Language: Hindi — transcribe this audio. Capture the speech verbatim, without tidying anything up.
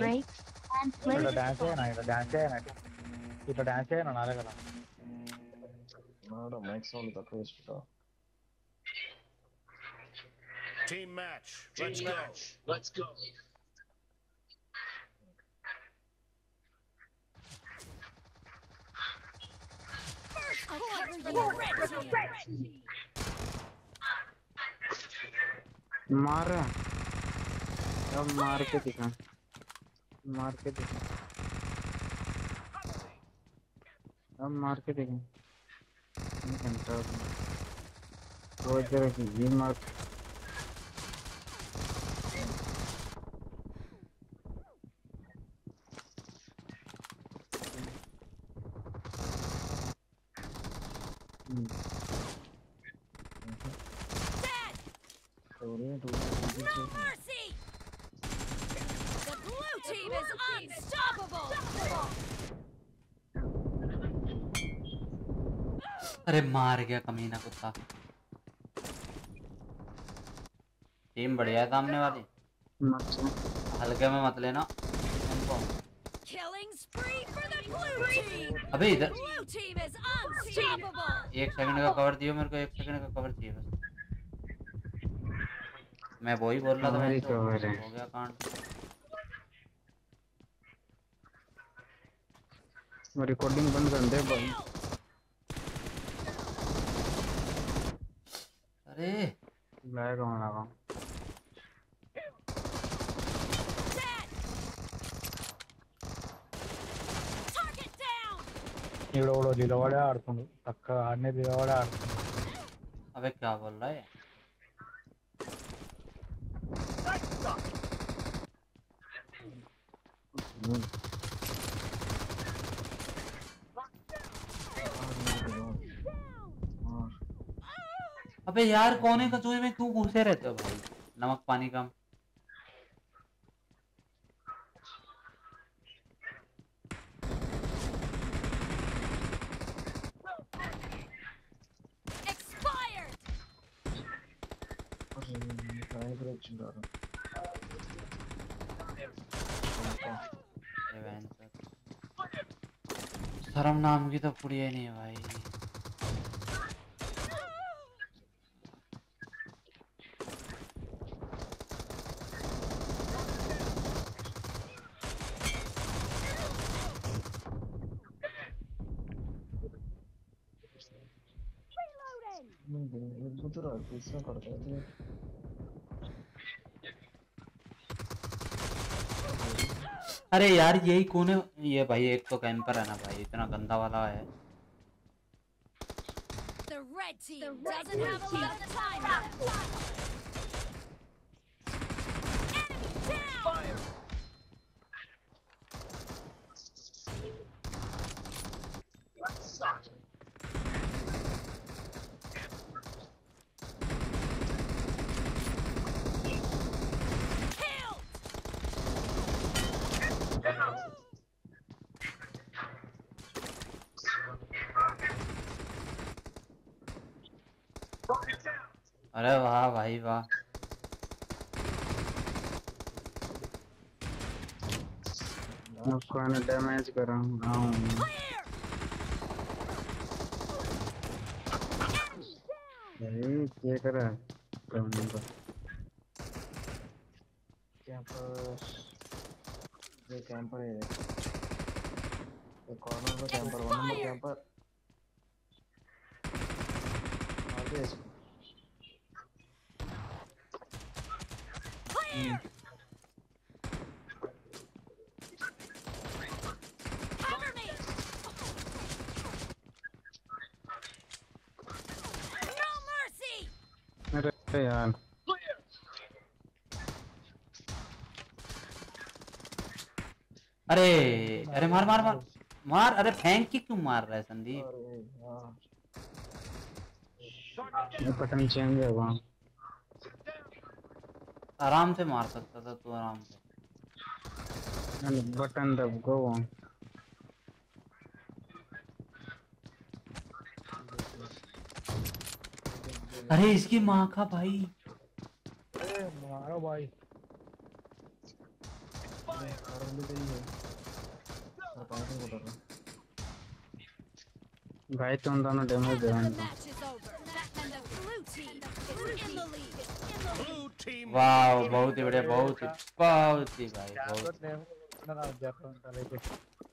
right and play the dance na ida dance na ida dance na nala kada madam next one the first team match let's go let's go मारा अब मार के दिखा मार के दिखा अब मार के दिखा रोज रखी मार अरे मार गया कमीना कुत्ता। टीम बढ़िया है सामने वाली। हल्के में मत लेना। अबे इधर एक सेकंड का कवर दियो मेरे को एक सेकंड का कवर चाहिए बस। मैं वही बोल रहा था मेरी तो हो गया कांड। रिकॉर्डिंग बंद कर दे भाई। अरे मैं कौन लगा ये लोड़ो दिलवाड़ा आड़ तुम तक्का आने दिलवाड़ा आड़ अबे क्या बोल रहा है अबे यार कोने का चूहे में क्यों घुसे रहते हो भाई नमक पानी कम शर्म नाम की तो पुड़ी है नहीं भाई ऐसा करते हैं अरे यार यही कौन है ये भाई एक तो कैंपर है ना भाई इतना गंदा वाला है अरे वाह भाई वाह नुकसान डैमेज कर रहा हूँ क्या कर रहा है कैंपर कैंपर है कॉर्नर पर camper one number camper Cover me. No mercy. अरे यार अरे अरे मार मार मार मार अरे फेंक की क्यों मार रहा है संदीप पता नहीं चेंज है वहाँ आराम से मार सकता था तू आराम से बटन दब गो अरे इसकी माँ का भाई अरे मारो भाई भाई तुम दोनों डैमेज दे रहे हो। वाओ बहुत ही बढ़िया, बहुत ही बहुत ही भाई बहुत।